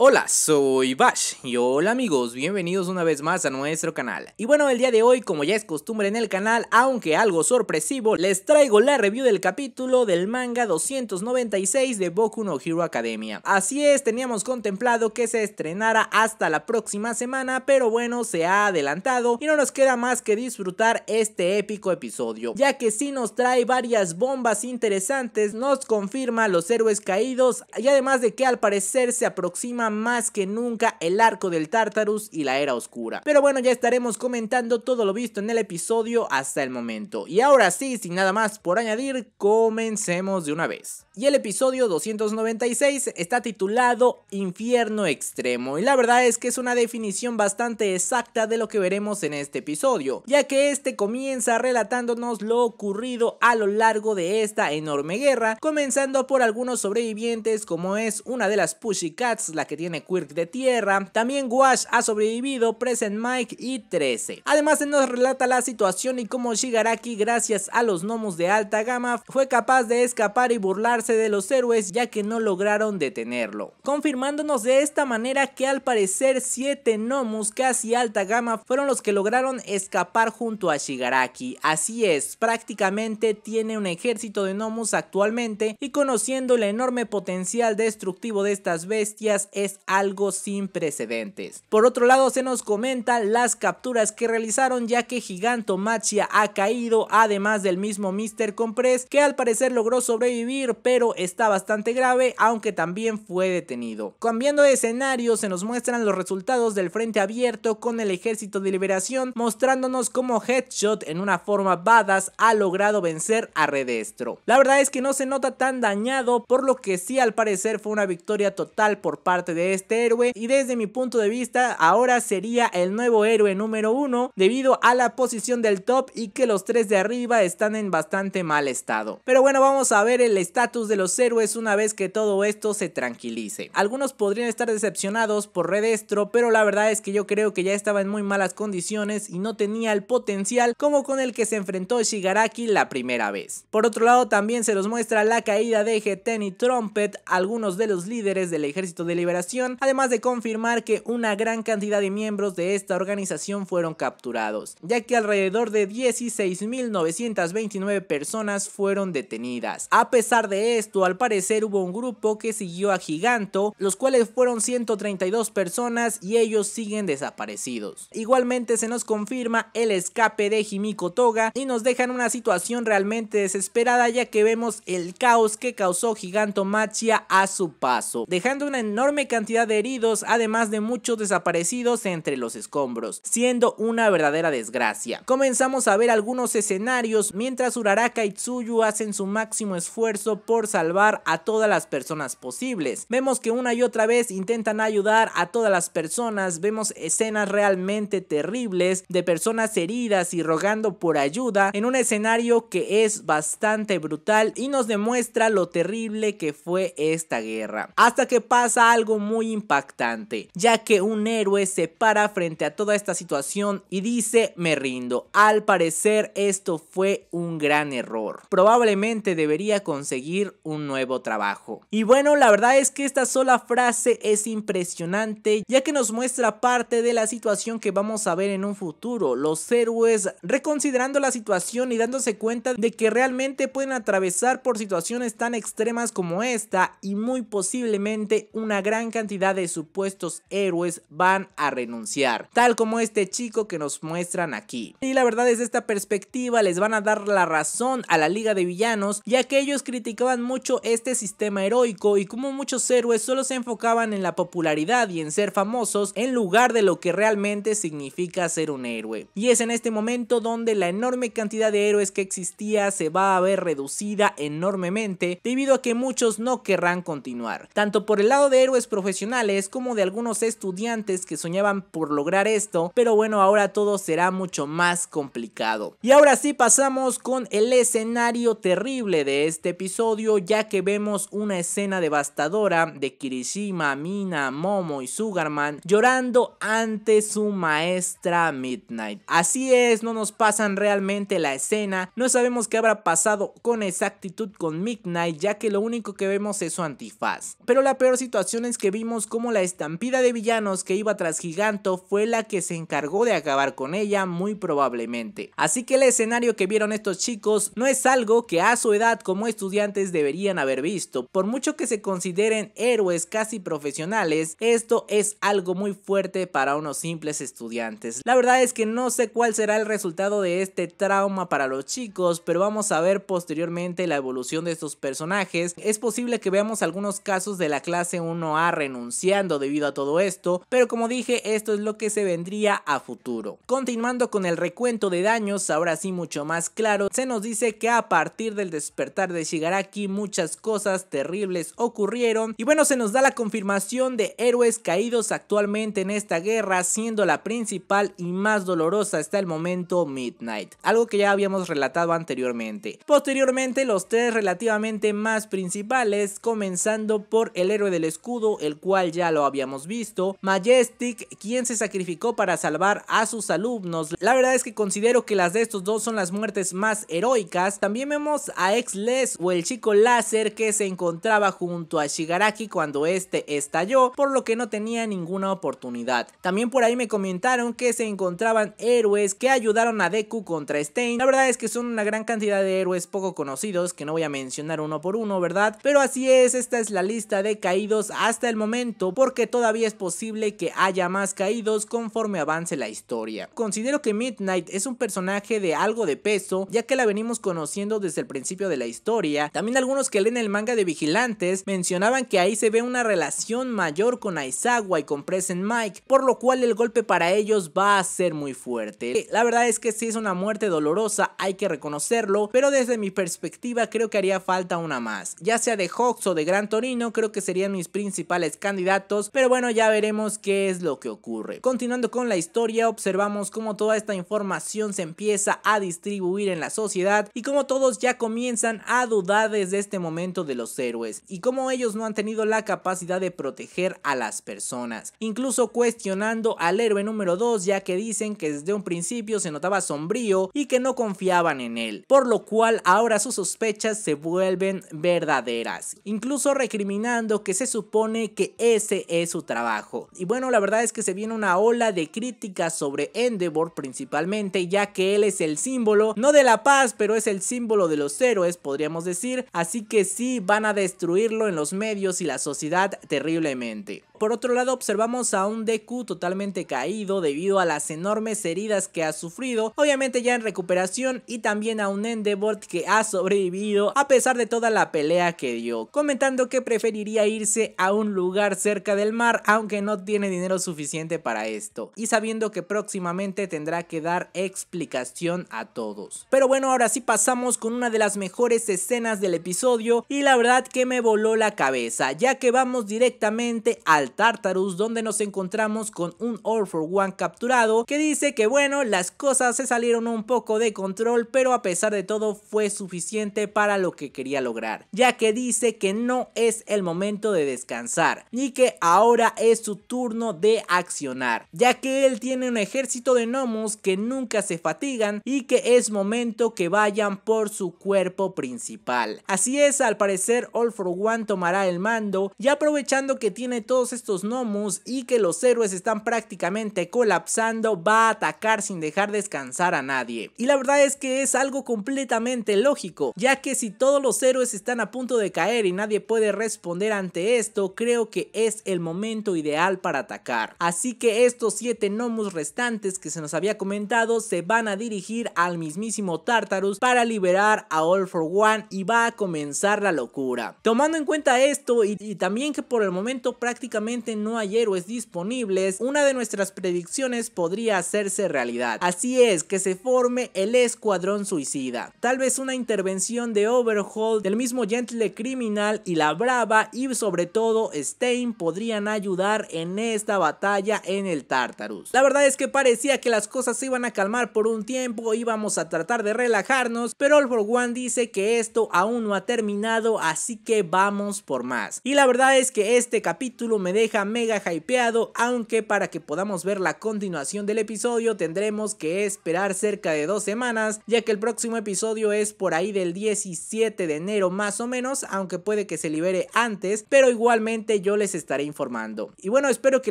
Hola, soy Bash y hola amigos, bienvenidos una vez más a nuestro canal. Y bueno, el día de hoy, como ya es costumbre en el canal, aunque algo sorpresivo, les traigo la review del capítulo del manga 296 de Boku no Hero Academia. Así es, teníamos contemplado que se estrenara hasta la próxima semana, pero bueno, se ha adelantado y no nos queda más que disfrutar este épico episodio, ya que sí nos trae varias bombas interesantes, nos confirma los héroes caídos y además de que al parecer se aproxima más que nunca el arco del Tartarus y la era oscura. Pero bueno, ya estaremos comentando todo lo visto en el episodio hasta el momento. Y ahora sí, sin nada más por añadir, comencemos de una vez. Y el episodio 296 está titulado Infierno Extremo, y la verdad es que es una definición bastante exacta de lo que veremos en este episodio, ya que este comienza relatándonos lo ocurrido a lo largo de esta enorme guerra, comenzando por algunos sobrevivientes como es una de las Pussycats, la que tiene Quirk de tierra, también Wash ha sobrevivido, Present Mike y 13. Además se nos relata la situación y cómo Shigaraki, gracias a los gnomos de Alta Gama, fue capaz de escapar y burlarse de los héroes ya que no lograron detenerlo, confirmándonos de esta manera que al parecer 7 gnomos casi Alta Gama fueron los que lograron escapar junto a Shigaraki. Así es, prácticamente tiene un ejército de gnomos actualmente y conociendo el enorme potencial destructivo de estas bestias es algo sin precedentes. Por otro lado se nos comentan las capturas que realizaron, ya que Giganto Machia ha caído, además del mismo Mr. Compress, que al parecer logró sobrevivir pero está bastante grave, aunque también fue detenido. Cambiando de escenario se nos muestran los resultados del frente abierto con el ejército de liberación, mostrándonos cómo Headshot en una forma badass ha logrado vencer a Redestro. La verdad es que no se nota tan dañado, por lo que sí al parecer fue una victoria total por parte de este héroe, y desde mi punto de vista ahora sería el nuevo héroe número 1 debido a la posición del top y que los 3 de arriba están en bastante mal estado. Pero bueno, vamos a ver el estatus de los héroes una vez que todo esto se tranquilice. Algunos podrían estar decepcionados por Redestro, pero la verdad es que yo creo que ya estaba en muy malas condiciones y no tenía el potencial como con el que se enfrentó Shigaraki la primera vez. Por otro lado también se nos muestra la caída de Geten y Trumpet, algunos de los líderes del ejército de liberación, además de confirmar que una gran cantidad de miembros de esta organización fueron capturados, ya que alrededor de 16.929 personas fueron detenidas. A pesar de esto, al parecer hubo un grupo que siguió a Giganto, los cuales fueron 132 personas y ellos siguen desaparecidos. Igualmente se nos confirma el escape de Himiko Toga y nos dejan una situación realmente desesperada, ya que vemos el caos que causó Giganto Machia a su paso, dejando una enorme cantidad de heridos, además de muchos desaparecidos entre los escombros, siendo una verdadera desgracia. Comenzamos a ver algunos escenarios mientras Uraraka y Tsuyu hacen su máximo esfuerzo por salvar a todas las personas posibles. Vemos que una y otra vez intentan ayudar a todas las personas, vemos escenas realmente terribles de personas heridas y rogando por ayuda en un escenario que es bastante brutal y nos demuestra lo terrible que fue esta guerra. Hasta que pasa algo muy impactante, ya que un héroe se para frente a toda esta situación y dice: me rindo. Al parecer esto fue un gran error, probablemente debería conseguir un nuevo trabajo. Y bueno, la verdad es que esta sola frase es impresionante, ya que nos muestra parte de la situación que vamos a ver en un futuro, los héroes reconsiderando la situación y dándose cuenta de que realmente pueden atravesar por situaciones tan extremas como esta, y muy posiblemente una gran cantidad de supuestos héroes van a renunciar, tal como este chico que nos muestran aquí. Y la verdad, desde esta perspectiva les van a dar la razón a la Liga de Villanos, ya que ellos criticaban mucho este sistema heroico y como muchos héroes solo se enfocaban en la popularidad y en ser famosos en lugar de lo que realmente significa ser un héroe. Y es en este momento donde la enorme cantidad de héroes que existía se va a ver reducida enormemente, debido a que muchos no querrán continuar, tanto por el lado de héroes profesionales como de algunos estudiantes que soñaban por lograr esto. Pero bueno, ahora todo será mucho más complicado. Y ahora sí pasamos con el escenario terrible de este episodio, ya que vemos una escena devastadora de Kirishima, Mina, Momo y Sugarman llorando ante su maestra Midnight. Así es, no nos pasan realmente la escena, no sabemos qué habrá pasado con exactitud con Midnight, ya que lo único que vemos es su antifaz, pero la peor situación es que que vimos como la estampida de villanos que iba tras Giganto fue la que se encargó de acabar con ella muy probablemente. Así que el escenario que vieron estos chicos no es algo que a su edad como estudiantes deberían haber visto. Por mucho que se consideren héroes casi profesionales, esto es algo muy fuerte para unos simples estudiantes. La verdad es que no sé cuál será el resultado de este trauma para los chicos, pero vamos a ver posteriormente la evolución de estos personajes. Es posible que veamos algunos casos de la clase 1A renunciando debido a todo esto, pero como dije, esto es lo que se vendría a futuro. Continuando con el recuento de daños, ahora sí mucho más claro, se nos dice que a partir del despertar de Shigaraki muchas cosas terribles ocurrieron, y bueno, se nos da la confirmación de héroes caídos actualmente en esta guerra, siendo la principal y más dolorosa hasta el momento Midnight, algo que ya habíamos relatado anteriormente. Posteriormente los tres relativamente más principales, comenzando por el héroe del escudo, el cual ya lo habíamos visto, Majestic, quien se sacrificó para salvar a sus alumnos. La verdad es que considero que las de estos dos son las muertes más heroicas. También vemos a Ex Les o el chico láser que se encontraba junto a Shigaraki cuando este estalló, por lo que no tenía ninguna oportunidad. También por ahí me comentaron que se encontraban héroes que ayudaron a Deku contra Stein. La verdad es que son una gran cantidad de héroes poco conocidos que no voy a mencionar uno por uno, ¿verdad? Pero así es, esta es la lista de caídos hasta el momento, porque todavía es posible que haya más caídos conforme avance la historia. Considero que Midnight es un personaje de algo de peso, ya que la venimos conociendo desde el principio de la historia. También algunos que leen el manga de Vigilantes mencionaban que ahí se ve una relación mayor con Aizawa y con Present Mike, por lo cual el golpe para ellos va a ser muy fuerte. La verdad es que sí es una muerte dolorosa, hay que reconocerlo, pero desde mi perspectiva creo que haría falta una más, ya sea de Hawks o de Gran Torino, creo que serían mis principales candidatos, pero bueno, ya veremos qué es lo que ocurre. Continuando con la historia, observamos cómo toda esta información se empieza a distribuir en la sociedad y cómo todos ya comienzan a dudar desde este momento de los héroes y cómo ellos no han tenido la capacidad de proteger a las personas, incluso cuestionando al héroe número 2, ya que dicen que desde un principio se notaba sombrío y que no confiaban en él, por lo cual ahora sus sospechas se vuelven verdaderas, incluso recriminando que se supone que ese es su trabajo. Y bueno, la verdad es que se viene una ola de críticas sobre Endeavor principalmente, ya que él es el símbolo, no de la paz, pero es el símbolo de los héroes, podríamos decir, así que sí van a destruirlo en los medios y la sociedad terriblemente. Por otro lado, observamos a un Deku totalmente caído debido a las enormes heridas que ha sufrido, obviamente ya en recuperación, y también a un Endeavor que ha sobrevivido a pesar de toda la pelea que dio, comentando que preferiría irse a un lugar cerca del mar, aunque no tiene dinero suficiente para esto, y sabiendo que próximamente tendrá que dar explicación a todos. Pero bueno, ahora sí pasamos con una de las mejores escenas del episodio, y la verdad que me voló la cabeza, ya que vamos directamente al Tartarus, donde nos encontramos con un All For One capturado que dice que bueno, las cosas se salieron un poco de control, pero a pesar de todo fue suficiente para lo que quería lograr, ya que dice que no es el momento de descansar y que ahora es su turno de accionar, ya que él tiene un ejército de gnomos que nunca se fatigan y que es momento que vayan por su cuerpo principal. Así es, al parecer All For One tomará el mando, y aprovechando que tiene todos estos gnomos y que los héroes están prácticamente colapsando, va a atacar sin dejar descansar a nadie. Y la verdad es que es algo completamente lógico, ya que si todos los héroes están a punto de caer y nadie puede responder ante esto, creo que es el momento ideal para atacar. Así que estos 7 gnomos restantes que se nos había comentado se van a dirigir al mismísimo Tartarus para liberar a All For One, y va a comenzar la locura. Tomando en cuenta esto y también que por el momento prácticamente no hay héroes disponibles, una de nuestras predicciones podría hacerse realidad. Así es, que se forme el escuadrón suicida, tal vez una intervención de Overhaul, del mismo Gentle Criminal y la Brava, y sobre todo Stein podrían ayudar en esta batalla en el Tartarus. La verdad es que parecía que las cosas se iban a calmar por un tiempo, íbamos a tratar de relajarnos, pero All For One dice que esto aún no ha terminado, así que vamos por más. Y la verdad es que este capítulo me deja mega hypeado, aunque para que podamos ver la continuación del episodio tendremos que esperar cerca de 2 semanas, ya que el próximo episodio es por ahí del 17 de enero más o menos, aunque puede que se libere antes, pero igualmente que yo les estaré informando. Y bueno, espero que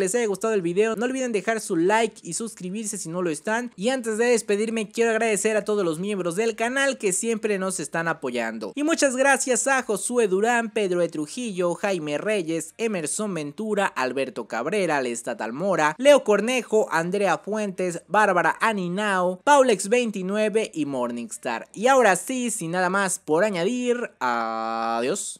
les haya gustado el video, no olviden dejar su like y suscribirse si no lo están. Y antes de despedirme, quiero agradecer a todos los miembros del canal que siempre nos están apoyando. Y muchas gracias a Josué Durán, Pedro de Trujillo, Jaime Reyes, Emerson Ventura, Alberto Cabrera, Lestatal Mora, Leo Cornejo, Andrea Fuentes, Bárbara Aninao, Paulex29 y Morningstar. Y ahora sí, sin nada más por añadir, adiós.